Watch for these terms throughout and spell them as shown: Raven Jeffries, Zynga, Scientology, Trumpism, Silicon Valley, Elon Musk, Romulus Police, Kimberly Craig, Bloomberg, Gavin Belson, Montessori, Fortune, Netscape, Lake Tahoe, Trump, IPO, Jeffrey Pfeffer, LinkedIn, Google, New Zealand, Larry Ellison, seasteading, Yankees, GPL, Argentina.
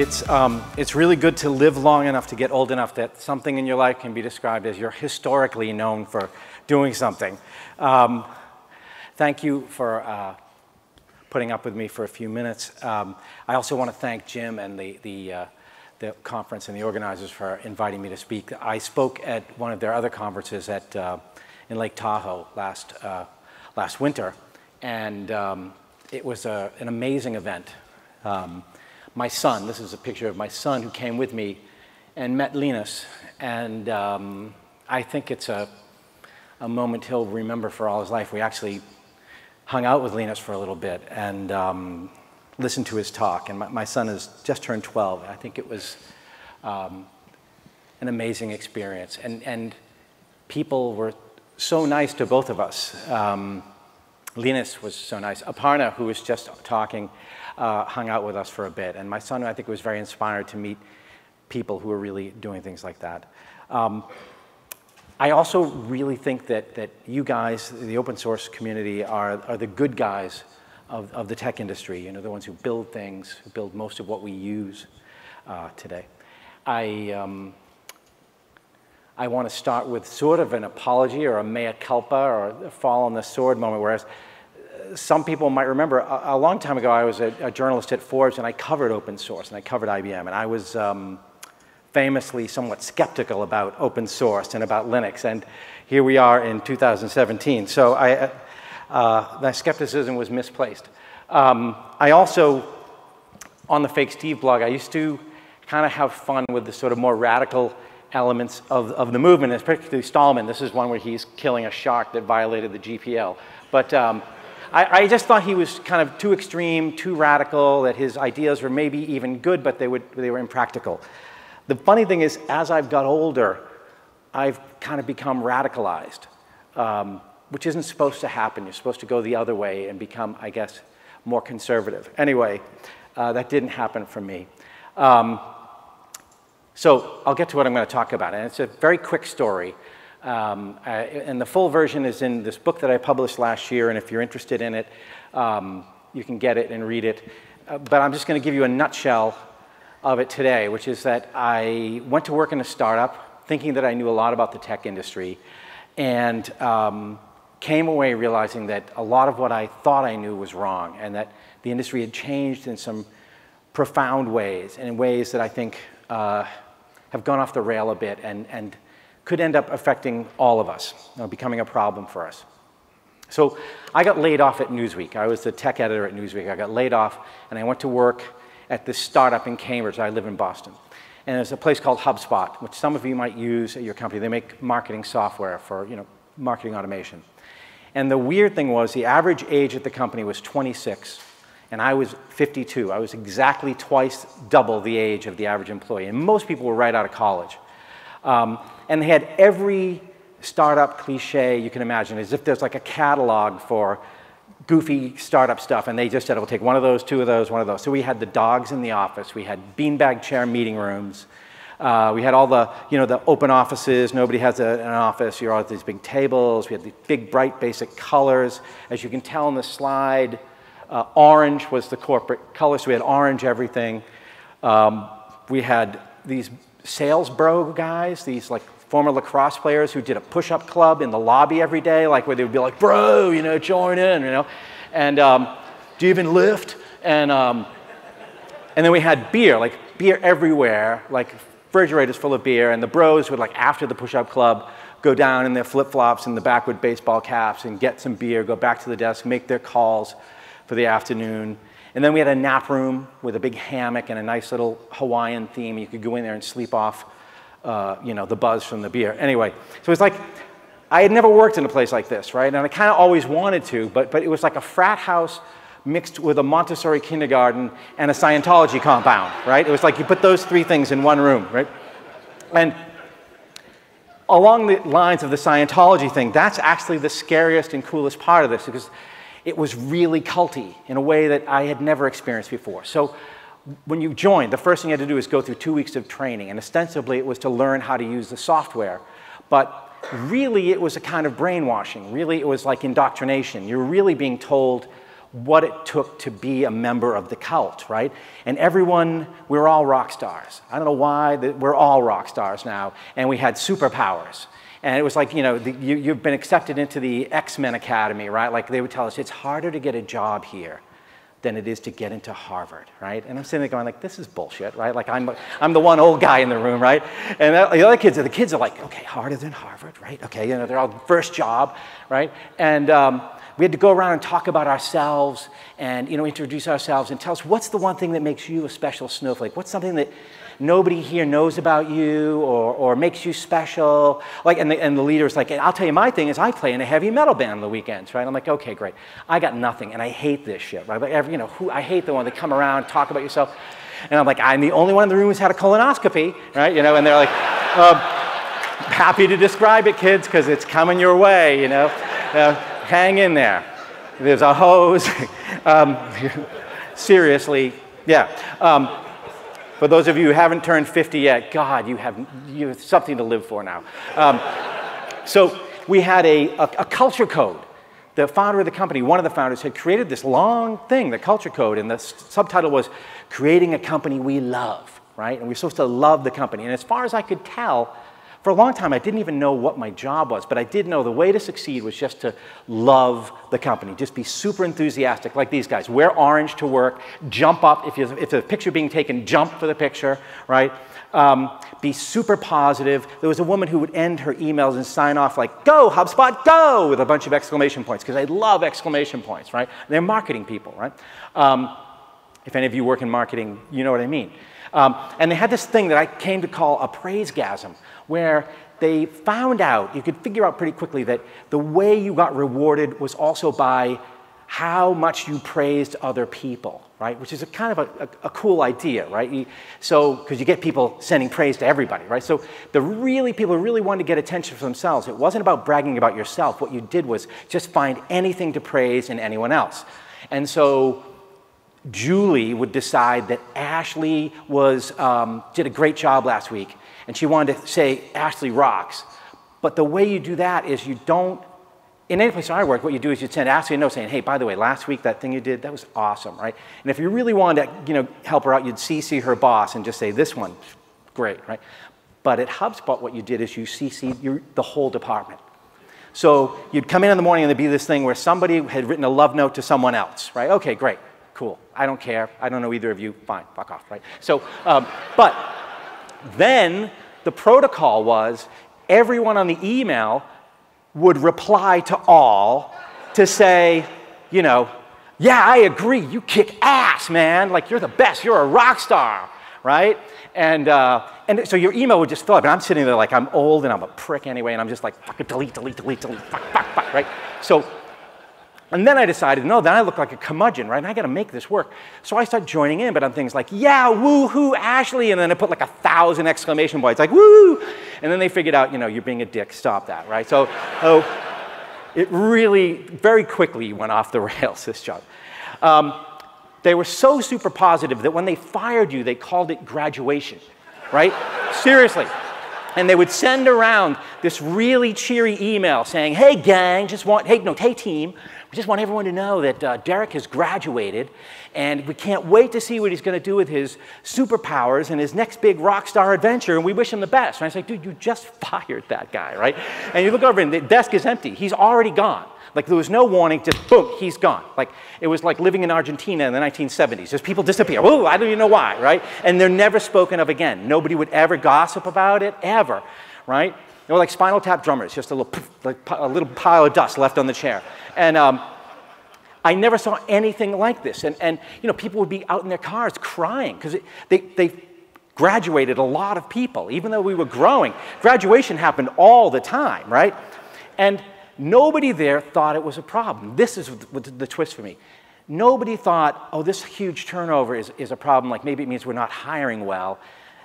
It's really good to live long enough to get old enough that something in your life can be described as you're historically known for doing something. Thank you for putting up with me for a few minutes. I also want to thank Jim and the conference and the organizers for inviting me to speak. I spoke at one of their other conferences at, in Lake Tahoe last winter, and it was an amazing event. My son, this is a picture of my son who came with me and met Linus, and I think it's a moment he'll remember for all his life. We actually hung out with Linus for a little bit and listened to his talk, and my son has just turned 12. I think it was an amazing experience, and people were so nice to both of us. Linus was so nice. Aparna, who was just talking, hung out with us for a bit. And my son, I think, was very inspired to meet people who are really doing things like that. I also really think that you guys, the open source community, are the good guys of the tech industry. You know, the ones who build things, who build most of what we use today. I want to start with sort of an apology or a mea culpa or a fall on the sword moment, whereas some people might remember a long time ago I was a journalist at Forbes, and I covered open source and I covered IBM, and I was famously somewhat skeptical about open source and about Linux, and here we are in 2017. So that skepticism was misplaced. I also, on the Fake Steve blog, I used to kind of have fun with the sort of more radical elements of the movement, and particularly Stallman. This is one where he's killing a shark that violated the GPL. But I just thought he was kind of too extreme, too radical, that his ideas were maybe even good, but they were impractical. The funny thing is, as I've got older, I've kind of become radicalized, which isn't supposed to happen. You're supposed to go the other way and become, I guess, more conservative. Anyway, that didn't happen for me. So I'll get to what I'm going to talk about, and it's a very quick story. And the full version is in this book that I published last year, and if you're interested in it, you can get it and read it. But I'm just going to give you a nutshell of it today, which is that I went to work in a startup thinking that I knew a lot about the tech industry, and came away realizing that a lot of what I thought I knew was wrong, and that the industry had changed in some profound ways, and in ways that I think have gone off the rail a bit, and could end up affecting all of us, you know, becoming a problem for us. So I got laid off at Newsweek. I was the tech editor at Newsweek. I got laid off, and I went to work at this startup in Cambridge. I live in Boston. And there's a place called HubSpot, which some of you might use at your company. They make marketing software for, you know, marketing automation. And the weird thing was the average age at the company was 26, and I was 52. I was exactly twice double the age of the average employee, and most people were right out of college. And they had every startup cliche you can imagine, as if there's like a catalog for goofy startup stuff, and they just said, we'll take one of those, two of those, one of those. So we had the dogs in the office, we had beanbag chair meeting rooms, we had all the, you know, the open offices, nobody has an office, you're all at these big tables, we had these big bright basic colors. As you can tell on the slide, orange was the corporate color, so we had orange everything. We had these sales bro guys, these like former lacrosse players who did a push-up club in the lobby every day, like where they would be like, bro, you know, join in, you know, and do you even lift? And then we had beer, like beer everywhere, like refrigerators full of beer, and the bros would, like, after the push-up club, go down in their flip-flops and the backward baseball caps and get some beer, go back to the desk, make their calls for the afternoon. And then we had a nap room with a big hammock and a nice little Hawaiian theme. You could go in there and sleep off, you know, the buzz from the beer. Anyway, so it's like, I had never worked in a place like this, right? And I kind of always wanted to, but it was like a frat house mixed with a Montessori kindergarten and a Scientology compound, right? It was like you put those three things in one room, right? And along the lines of the Scientology thing, that's actually the scariest and coolest part of this, because it was really culty in a way that I had never experienced before. So when you joined, the first thing you had to do is go through 2 weeks of training, and ostensibly it was to learn how to use the software. But really it was a kind of brainwashing. Really it was like indoctrination. You're really being told what it took to be a member of the cult, right? And everyone, we were all rock stars. I don't know why, we're all rock stars now, and we had superpowers. And it was like, you know, you've been accepted into the X-Men Academy, right? Like they would tell us, it's harder to get a job here than it is to get into Harvard, right? And I'm sitting there going like, this is bullshit, right? Like I'm the one old guy in the room, right? And the other kids, are like, okay, harder than Harvard, right? Okay, you know, they're all first job, right? And we had to go around and talk about ourselves and, you know, introduce ourselves and tell us what's the one thing that makes you a special snowflake? What's something that nobody here knows about you or makes you special? Like, and the leader's like, I'll tell you my thing is I play in a heavy metal band on the weekends, right? I'm like, okay, great. I got nothing, and I hate this shit, right? Like, you know, I hate the one that come around and talk about yourself. And I'm like, I'm the only one in the room who's had a colonoscopy, right? You know, and they're like, happy to describe it, kids, because it's coming your way, you know? Hang in there. There's a hose. Seriously, yeah. For those of you who haven't turned 50 yet, God, you have something to live for now. So we had a culture code. The founder of the company, one of the founders, had created this long thing, the culture code, and the subtitle was Creating a Company We Love, right? And we're supposed to love the company. And as far as I could tell, for a long time, I didn't even know what my job was, but I did know the way to succeed was just to love the company, just be super enthusiastic like these guys. Wear orange to work, jump up. If there's a picture being taken, jump for the picture, right? Be super positive. There was a woman who would end her emails and sign off like, go, HubSpot, go, with a bunch of exclamation points, because I love exclamation points, right? They're marketing people, right? If any of you work in marketing, you know what I mean. And they had this thing that I came to call a praisegasm, where they found out, you could figure out pretty quickly, that the way you got rewarded was also by how much you praised other people, right? Which is a kind of a cool idea, right? So, because you get people sending praise to everybody, right? So people who really wanted to get attention for themselves, it wasn't about bragging about yourself. What you did was just find anything to praise in anyone else. And so Julie would decide that Ashley was, did a great job last week, and she wanted to say, Ashley rocks. But the way you do that is you don't, in any place I work, what you do is you send Ashley a note saying, hey, by the way, last week that thing you did, that was awesome, right? And if you really wanted to, you know, help her out, you'd CC her boss and just say, this one, great, right? But at HubSpot, what you did is you CC'd the whole department. So you'd come in the morning and there'd be this thing where somebody had written a love note to someone else, right? Okay, great, cool, I don't care, I don't know either of you, fine, fuck off, right? So, but then the protocol was everyone on the email would reply to all to say, you know, yeah, I agree, you kick ass, man. Like, you're the best, you're a rock star, right? And so your email would just fill up, and I'm sitting there like, I'm old and I'm a prick anyway, and I'm just like, fuck it, delete, delete, delete, delete, fuck, fuck, fuck, right? So, and then I decided, no, then I look like a curmudgeon, right? And I got to make this work. So I start joining in, but on things like, yeah, woo-hoo, Ashley. And then I put like 1,000 exclamation points, like, woo! And then they figured out, you know, you're being a dick, stop that, right? So it really very quickly went off the rails, this job. They were so super positive that when they fired you, they called it graduation, right? Seriously. And they would send around this really cheery email saying, hey, gang, hey, team, we just want everyone to know that Derek has graduated, and we can't wait to see what he's going to do with his superpowers and his next big rock star adventure, and we wish him the best. And I was like, dude, you just fired that guy, right? And you look over, and the desk is empty. He's already gone. Like, there was no warning, just boom, he's gone. Like, it was like living in Argentina in the 1970s. Just people disappear. Whoa, I don't even know why, right? And they're never spoken of again. Nobody would ever gossip about it, ever, right? They were like Spinal Tap drummers, just a little, poof, like a little pile of dust left on the chair. And I never saw anything like this. And you know, people would be out in their cars crying because they graduated a lot of people, even though we were growing. Graduation happened all the time, right? And nobody there thought it was a problem. This is the twist for me. Nobody thought, oh, this huge turnover is a problem, like maybe it means we're not hiring well.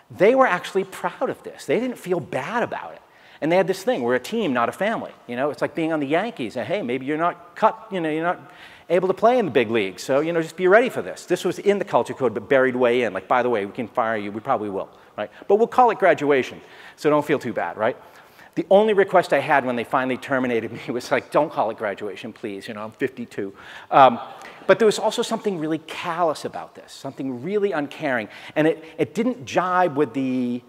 They were actually proud of this. They didn't feel bad about it. And they had this thing, we're a team, not a family. You know, it's like being on the Yankees. And, hey, maybe you're not cut, you know, you're not able to play in the big league. So, you know, just be ready for this. This was in the culture code, but buried way in. Like, by the way, we can fire you. We probably will, right? But we'll call it graduation, so don't feel too bad, right? The only request I had when they finally terminated me was like, don't call it graduation, please. You know, I'm 52. But there was also something really callous about this, something really uncaring. And it didn't jibe with the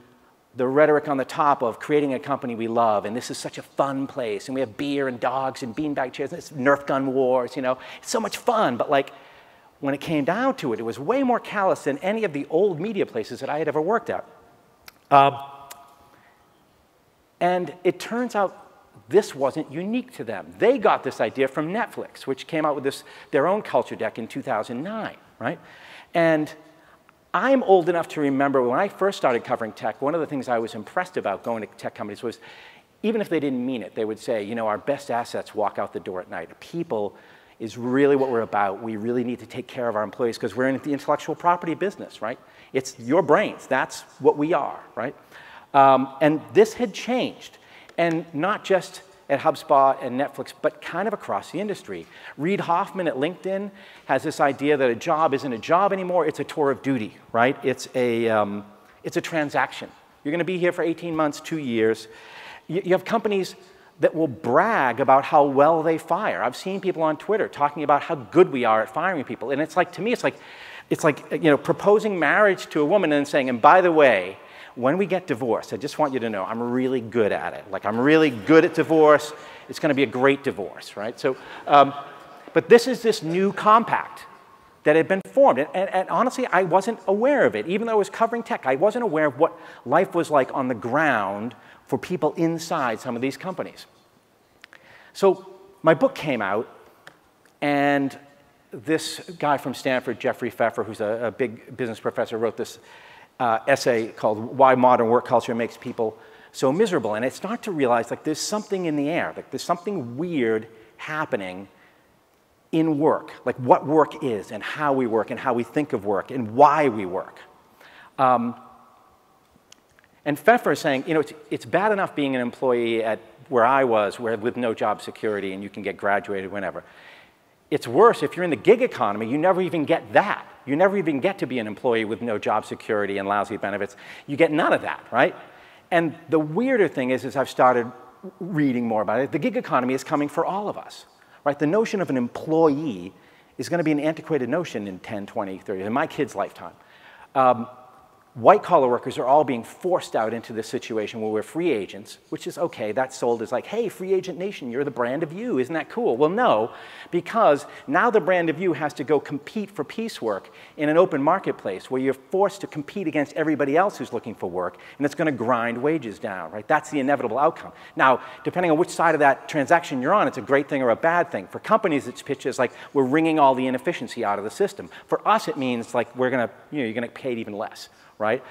rhetoric on the top of creating a company we love, and this is such a fun place, and we have beer and dogs and beanbag chairs, and it's Nerf gun wars, you know. It's so much fun, but like, when it came down to it, it was way more callous than any of the old media places that I had ever worked at. And it turns out this wasn't unique to them. They got this idea from Netflix, which came out with their own culture deck in 2009, right? And I'm old enough to remember when I first started covering tech, one of the things I was impressed about going to tech companies was, even if they didn't mean it, they would say, you know, our best assets walk out the door at night. People is really what we're about. We really need to take care of our employees because we're in the intellectual property business, right? It's your brains. That's what we are, right? And this had changed, and not just at HubSpot and Netflix, but kind of across the industry. Reid Hoffman at LinkedIn has this idea that a job isn't a job anymore, it's a tour of duty, right? It's a transaction. You're gonna be here for 18 months, 2 years. You have companies that will brag about how well they fire. I've seen people on Twitter talking about how good we are at firing people, and it's like, to me, it's like you know, proposing marriage to a woman and saying, and by the way, when we get divorced, I just want you to know I'm really good at it. Like, I'm really good at divorce. It's going to be a great divorce, right? So, but this is this new compact that had been formed. And honestly, I wasn't aware of it. Even though I was covering tech, I wasn't aware of what life was like on the ground for people inside some of these companies. So my book came out, and this guy from Stanford, Jeffrey Pfeffer, who's a big business professor, wrote this essay called Why Modern Work Culture Makes People So Miserable. And I start to realize, like, there's something in the air, like there's something weird happening in work, like what work is and how we work and how we think of work and why we work. And Pfeffer is saying, you know, it's bad enough being an employee at where I was, where with no job security and you can get graduated whenever. It's worse if you're in the gig economy, you never even get that. You never even get to be an employee with no job security and lousy benefits. You get none of that, right? And the weirder thing is, as I've started reading more about it, the gig economy is coming for all of us, right? The notion of an employee is going to be an antiquated notion in 10, 20, 30, in my kid's lifetime. White-collar workers are all being forced out into this situation where we're free agents, which is okay. That's sold as like, hey, free agent nation, you're the brand of you. Isn't that cool? Well, no, because now the brand of you has to go compete for piecework in an open marketplace where you're forced to compete against everybody else who's looking for work, and it's going to grind wages down, right? That's the inevitable outcome. Now, depending on which side of that transaction you're on, it's a great thing or a bad thing. For companies, it's pitches like we're wringing all the inefficiency out of the system. For us, it means like we're going to, you know, you're going to get paid even less. Right?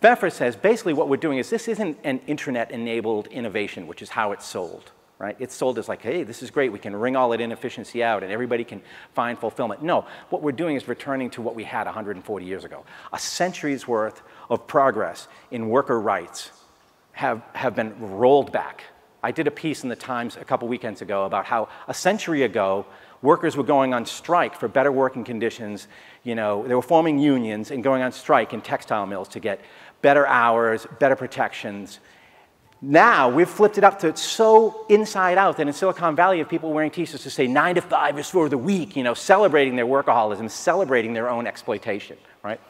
Pfeffer says basically what we're doing is this isn't an internet-enabled innovation, which is how it's sold. Right? It's sold as like, hey, this is great. We can wring all that inefficiency out and everybody can find fulfillment. No, what we're doing is returning to what we had 140 years ago. A century's worth of progress in worker rights have been rolled back. I did a piece in the Times a couple weekends ago about how a century ago, workers were going on strike for better working conditions. You know, they were forming unions and going on strike in textile mills to get better hours, better protections. Now we've flipped it up to it's so inside out that in Silicon Valley of people wearing t-shirts to say 9 to 5 is for the week, you know, celebrating their workaholism, celebrating their own exploitation, right?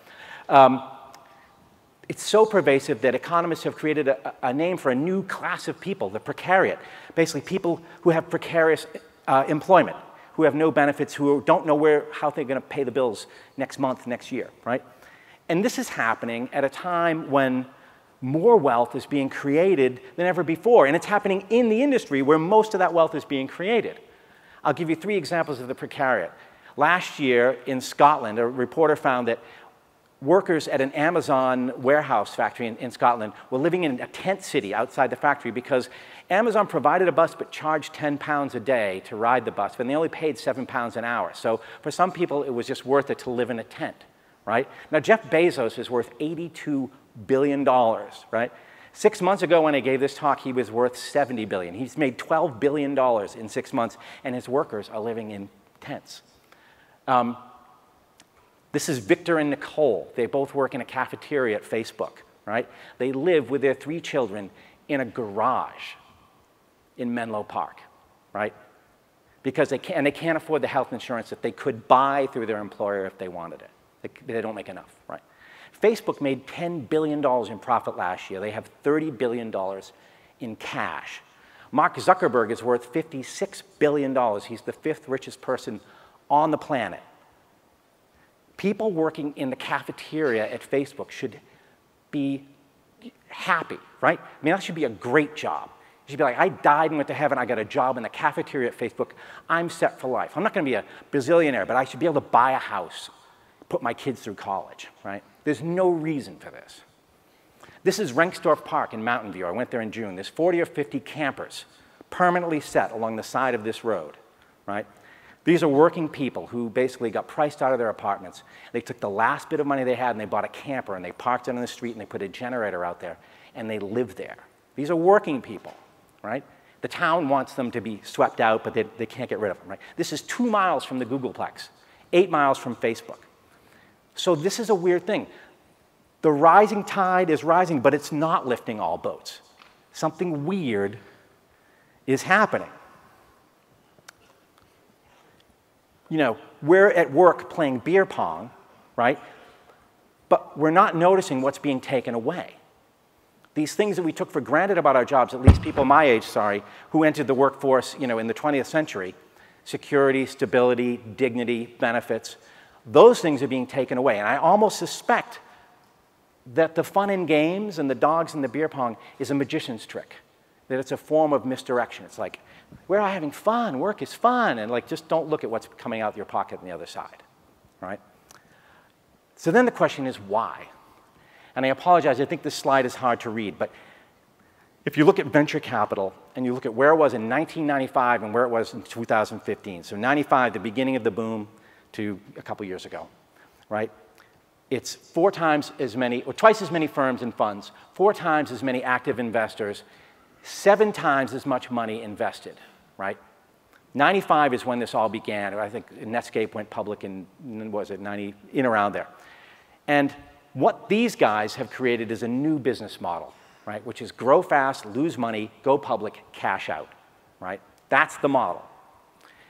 It's so pervasive that economists have created a name for a new class of people, the precariat. Basically people who have precarious employment, who have no benefits, who don't know how they're going to pay the bills next month, next year, right? And this is happening at a time when more wealth is being created than ever before, and it's happening in the industry where most of that wealth is being created. I'll give you 3 examples of the precariat. Last year in Scotland, a reporter found that workers at an Amazon warehouse factory in Scotland were living in a tent city outside the factory because Amazon provided a bus but charged £10 a day to ride the bus, and they only paid £7 an hour. So for some people, it was just worth it to live in a tent, right? Now, Jeff Bezos is worth $82 billion, right? 6 months ago when I gave this talk, he was worth $70 billion. He's made $12 billion in 6 months, and his workers are living in tents. This is Victor and Nicole. They both work in a cafeteria at Facebook, right? They live with their 3 children in a garage in Menlo Park, right? Because they can't afford the health insurance that they could buy through their employer if they wanted it. They don't make enough, right? Facebook made $10 billion in profit last year. They have $30 billion in cash. Mark Zuckerberg is worth $56 billion. He's the 5th richest person on the planet. People working in the cafeteria at Facebook should be happy, right? I mean, that should be a great job. You should be like, I died and went to heaven. I got a job in the cafeteria at Facebook. I'm set for life. I'm not going to be a bazillionaire, but I should be able to buy a house, put my kids through college, right? There's no reason for this. This is Rengstorff Park in Mountain View. I went there in June. There's 40 or 50 campers permanently set along the side of this road, right? These are working people who basically got priced out of their apartments. They took the last bit of money they had and they bought a camper and they parked it on the street and they put a generator out there and they live there. These are working people, right? The town wants them to be swept out, but they can't get rid of them, right? This is 2 miles from the Googleplex, 8 miles from Facebook. So this is a weird thing. The rising tide is rising, but it's not lifting all boats. Something weird is happening. You know, we're at work playing beer pong, right? But we're not noticing what's being taken away. These things that we took for granted about our jobs, at least people my age, sorry, who entered the workforce, you know, in the 20th century, security, stability, dignity, benefits, those things are being taken away. And I almost suspect that the fun and games and the dogs and the beer pong is a magician's trick, that it's a form of misdirection. It's like, we're all having fun, work is fun, and like, just don't look at what's coming out of your pocket on the other side, right? So then the question is why? And I apologize, I think this slide is hard to read, but if you look at venture capital and you look at where it was in 1995 and where it was in 2015, so 95, the beginning of the boom, to a couple years ago, right? It's 4 times as many, or twice as many firms and funds, 4 times as many active investors, 7 times as much money invested, right? 95 is when this all began. I think Netscape went public in, was it 90, in around there. And what these guys have created is a new business model, right? Which is grow fast, lose money, go public, cash out, right? That's the model.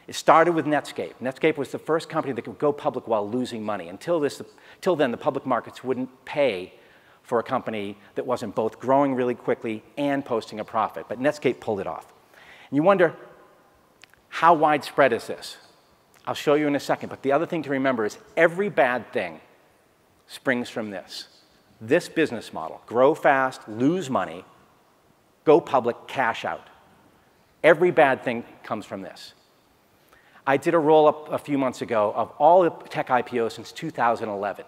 It started with Netscape. Netscape was the first company that could go public while losing money. Until then, the public markets wouldn't pay for a company that wasn't both growing really quickly and posting a profit. But Netscape pulled it off. And you wonder, how widespread is this? I'll show you in a second. But the other thing to remember is every bad thing springs from this. This business model, grow fast, lose money, go public, cash out. Every bad thing comes from this. I did a roll-up a few months ago of all the tech IPOs since 2011.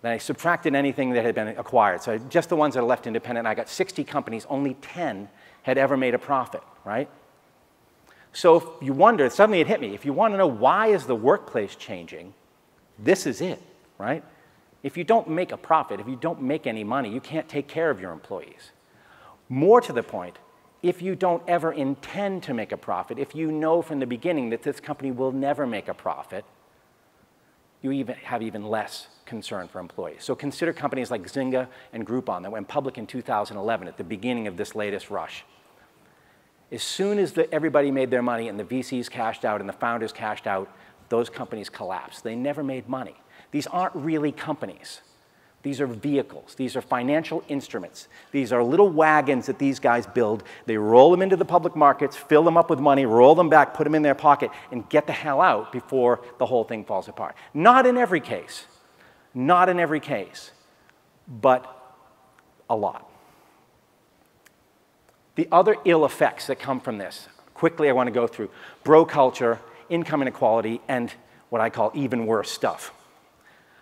Then I subtracted anything that had been acquired. So just the ones that are left independent, I got 60 companies, only 10 had ever made a profit, right? So if you wonder, suddenly it hit me, if you want to know why is the workplace changing, this is it, right? If you don't make a profit, if you don't make any money, you can't take care of your employees. More to the point, if you don't ever intend to make a profit, if you know from the beginning that this company will never make a profit, you even have even less concern for employees. So consider companies like Zynga and Groupon that went public in 2011 at the beginning of this latest rush. As soon as everybody made their money and the VCs cashed out and the founders cashed out, those companies collapsed. They never made money. These aren't really companies. These are vehicles. These are financial instruments. These are little wagons that these guys build. They roll them into the public markets, fill them up with money, roll them back, put them in their pocket, and get the hell out before the whole thing falls apart. Not in every case. Not in every case. But a lot. The other ill effects that come from this, quickly I want to go through. Bro culture, income inequality, and what I call even worse stuff.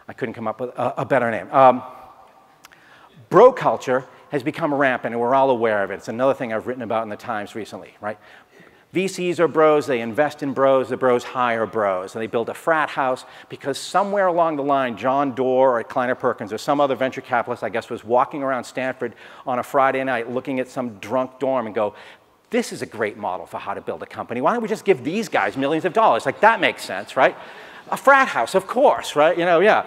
I couldn't come up with a better name. Bro culture has become rampant, and we're all aware of it. It's another thing I've written about in the Times recently, right? VCs are bros, they invest in bros, the bros hire bros, and they build a frat house because somewhere along the line, John Doerr or Kleiner Perkins or some other venture capitalist, I guess, was walking around Stanford on a Friday night looking at some drunk dorm and go, this is a great model for how to build a company. Why don't we just give these guys millions of dollars? Like, that makes sense, right? A frat house, of course, right? You know, yeah.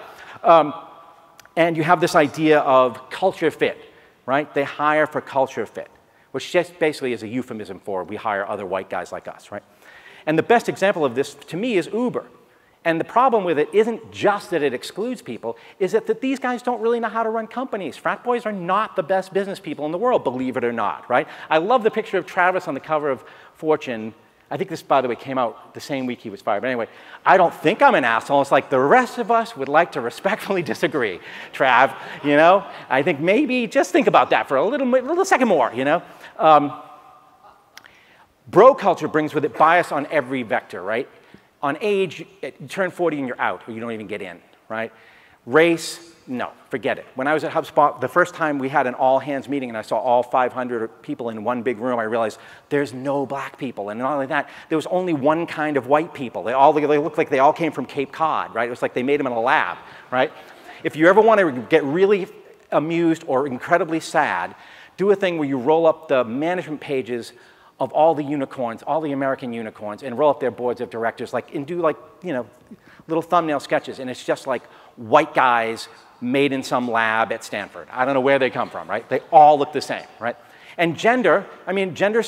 And you have this idea of culture fit, right? They hire for culture fit, which just basically is a euphemism for we hire other white guys like us, right? And the best example of this, to me, is Uber. And the problem with it isn't just that it excludes people, is that these guys don't really know how to run companies. Frat boys are not the best business people in the world, believe it or not, right? I love the picture of Travis on the cover of Fortune. I think this, by the way, came out the same week he was fired. But anyway, I don't think I'm an asshole. It's like the rest of us would like to respectfully disagree, Trav, you know? I think maybe just think about that for a little second more, you know? Bro culture brings with it bias on every vector, right? On age, you turn 40 and you're out, or you don't even get in, right? Race, no, forget it. When I was at HubSpot, the first time we had an all-hands meeting and I saw all 500 people in one big room, I realized there's no black people. And not only that, there was only one kind of white people. They looked like they all came from Cape Cod, right? It was like they made them in a lab, right? If you ever want to get really amused or incredibly sad, do a thing where you roll up the management pages of all the unicorns, all the American unicorns, and roll up their boards of directors, like, and do, like, you know, little thumbnail sketches, and it's just like white guys made in some lab at Stanford. I don't know where they come from, right? They all look the same, right? And gender, I mean, gender,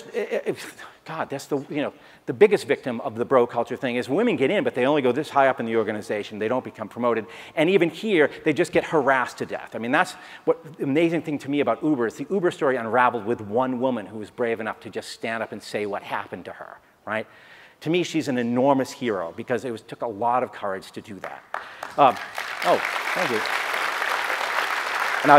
God, that's the, you know, the biggest victim of the bro culture thing is women get in, but they only go this high up in the organization. They don't become promoted. And even here, they just get harassed to death. I mean, that's what the amazing thing to me about Uber is the Uber story unraveled with one woman who was brave enough to just stand up and say what happened to her, right? To me, she's an enormous hero because it took a lot of courage to do that. Oh, thank you.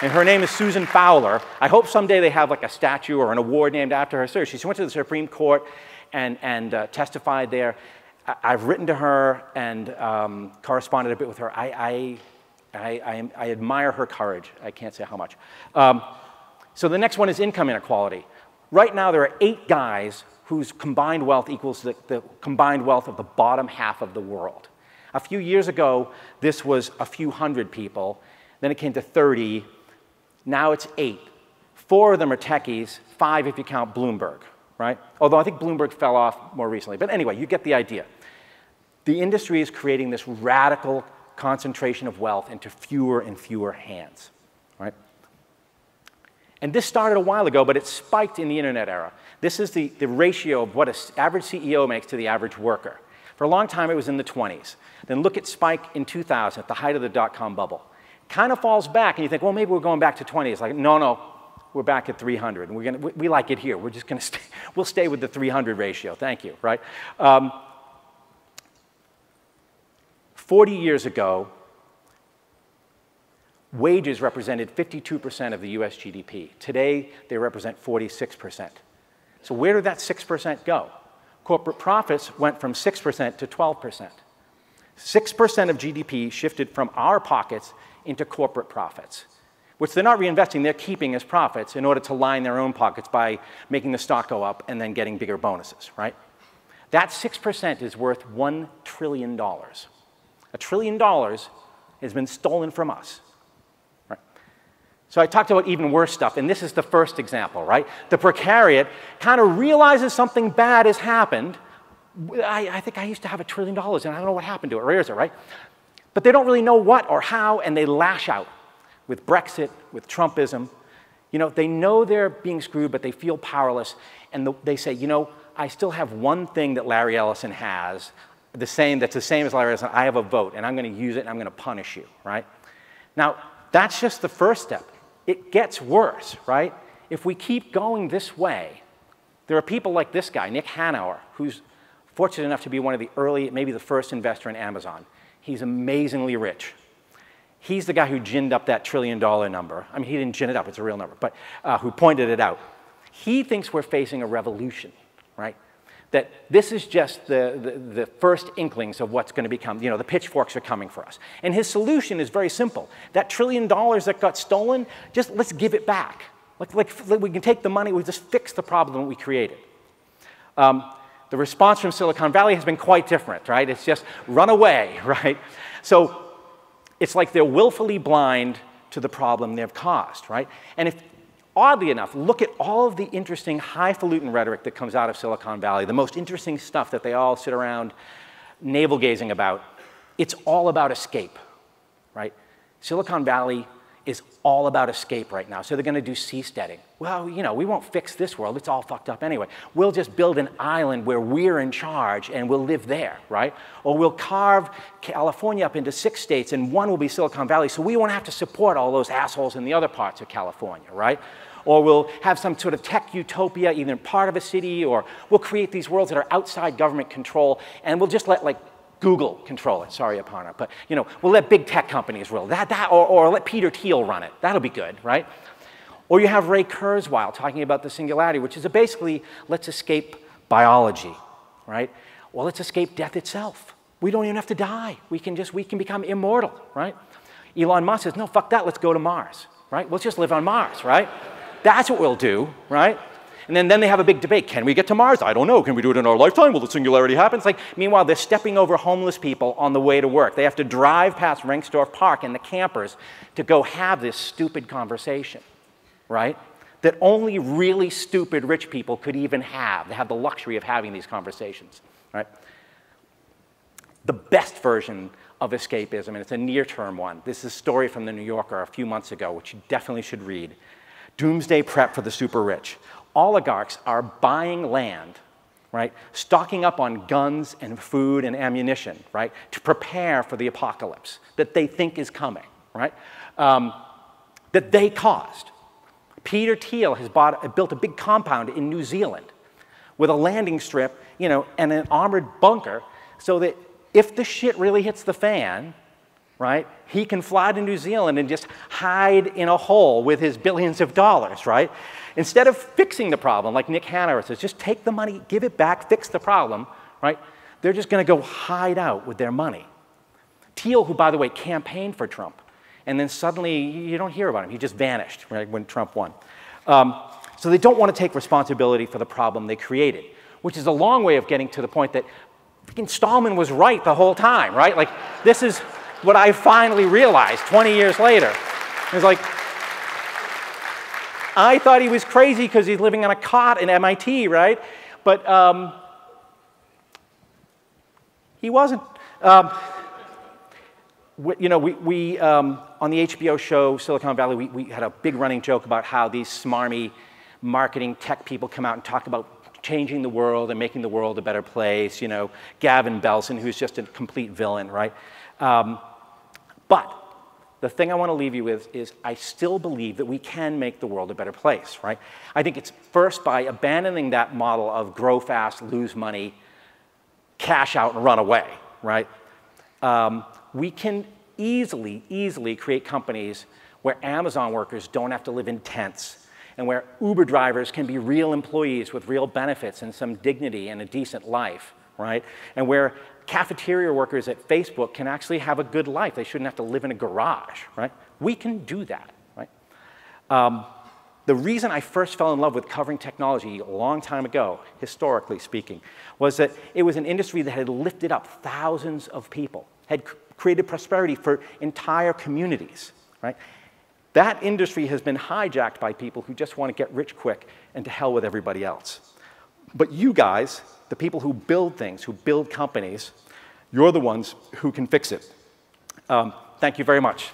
And her name is Susan Fowler. I hope someday they have like a statue or an award named after her. So she went to the Supreme Court and testified there. I've written to her and corresponded a bit with her. I admire her courage. I can't say how much. So the next one is income inequality. Right now there are 8 guys whose combined wealth equals the combined wealth of the bottom half of the world. A few years ago, this was a few hundred people. Then it came to 30. Now it's 8. 4 of them are techies, 5 if you count Bloomberg, right? Although I think Bloomberg fell off more recently. But anyway, you get the idea. The industry is creating this radical concentration of wealth into fewer and fewer hands, right? And this started a while ago, but it spiked in the internet era. This is the ratio of what an average CEO makes to the average worker. For a long time, it was in the 20s. Then look at spike in 2000 at the height of the dot-com bubble. Kind of falls back, and you think, well, maybe we're going back to 20. It's like, no, no, we're back at 300, and we like it here. We're just going to stay, we'll stay with the 300 ratio. Thank you, right? 40 years ago, wages represented 52% of the US GDP. Today, they represent 46%. So where did that 6% go? Corporate profits went from 6% to 12%. 6% of GDP shifted from our pockets into corporate profits, which they're not reinvesting, they're keeping as profits in order to line their own pockets by making the stock go up and then getting bigger bonuses, right? That 6% is worth $1 trillion. $1 trillion has been stolen from us, right? So I talked about even worse stuff, and this is the first example, right? The precariat kind of realizes something bad has happened. I think I used to have $1 trillion, and I don't know what happened to it. Where is it, right? But they don't really know what or how, and they lash out with Brexit, with Trumpism. You know, they know they're being screwed, but they feel powerless, and they say, you know, I still have one thing that Larry Ellison has, that's the same as Larry Ellison. I have a vote, and I'm going to use it, and I'm going to punish you, right? Now, that's just the first step. It gets worse, right? If we keep going this way, there are people like this guy, Nick Hanauer, who's fortunate enough to be one of the early, maybe the first investor in Amazon. He's amazingly rich. He's the guy who ginned up that $1 trillion number. I mean, he didn't gin it up, it's a real number, but who pointed it out. He thinks we're facing a revolution, right? That this is just the first inklings of what's going to become, you know, the pitchforks are coming for us. And his solution is very simple. That $1 trillion that got stolen, just let's give it back. Like we can take the money, we just fix the problem we created. The response from Silicon Valley has been quite different, right? It's just run away, right? So it's like they're willfully blind to the problem they've caused, right? And if, oddly enough, look at all of the interesting highfalutin rhetoric that comes out of Silicon Valley, the most interesting stuff that they all sit around navel-gazing about, it's all about escape. right? Silicon Valley is all about escape right now. So they're going to do seasteading. Well, you know, we won't fix this world. It's all fucked up anyway. We'll just build an island where we're in charge and we'll live there, right? Or we'll carve California up into 6 states and one will be Silicon Valley, so we won't have to support all those assholes in the other parts of California, right? Or we'll have some sort of tech utopia, either in part of a city, or we'll create these worlds that are outside government control, and we'll just let, like, Google control it. Sorry, Aparna, but, you know, we'll let big tech companies rule. Or let Peter Thiel run it. That'll be good, right? Or you have Ray Kurzweil talking about the singularity, which is basically, let's escape biology, right? Well, let's escape death itself. We don't even have to die. We can become immortal, right? Elon Musk says, no, fuck that, let's go to Mars, right? Let's just live on Mars, right? That's what we'll do, right? And then they have a big debate. Can we get to Mars? I don't know. Can we do it in our lifetime? Will the singularity happen? It's like, meanwhile, they're stepping over homeless people on the way to work. They have to drive past Rengstorff Park and the campers to go have this stupid conversation, right? That only really stupid rich people could even have. They have the luxury of having these conversations, right? The best version of escapism, and it's a near-term one. This is a story from The New Yorker a few months ago, which you definitely should read. Doomsday prep for the super rich. Oligarchs are buying land, right? Stocking up on guns and food and ammunition, right? To prepare for the apocalypse that they think is coming, right? That they caused. Peter Thiel has built a big compound in New Zealand with a landing strip, you know, and an armored bunker so that if the shit really hits the fan, right? He can fly to New Zealand and just hide in a hole with his billions of dollars, right? Instead of fixing the problem, like Nick Hanauer says, just take the money, give it back, fix the problem, right? They're just going to go hide out with their money. Thiel, who, by the way, campaigned for Trump, and then suddenly you don't hear about him. He just vanished, right, when Trump won. So they don't want to take responsibility for the problem they created, which is a long way of getting to the point that freaking Stallman was right the whole time, right? Like, this is what I finally realized 20 years later. It's like, I thought he was crazy because he's living on a cot in MIT, right? But he wasn't. You know, we on the HBO show Silicon Valley, we had a big running joke about how these smarmy marketing tech people come out and talk about changing the world and making the world a better place. You know, Gavin Belson, who's just a complete villain, right? But the thing I want to leave you with is I still believe that we can make the world a better place, right? I think it's first by abandoning that model of grow fast, lose money, cash out, and run away, right? We can easily create companies where Amazon workers don't have to live in tents and where Uber drivers can be real employees with real benefits and some dignity and a decent life, right? And where cafeteria workers at Facebook can actually have a good life. They shouldn't have to live in a garage, right? We can do that, right? The reason I first fell in love with covering technology a long time ago, historically speaking, was that it was an industry that had lifted up thousands of people, had created prosperity for entire communities, right? That industry has been hijacked by people who just want to get rich quick and to hell with everybody else. But you guys, the people who build things, who build companies, you're the ones who can fix it. Thank you very much.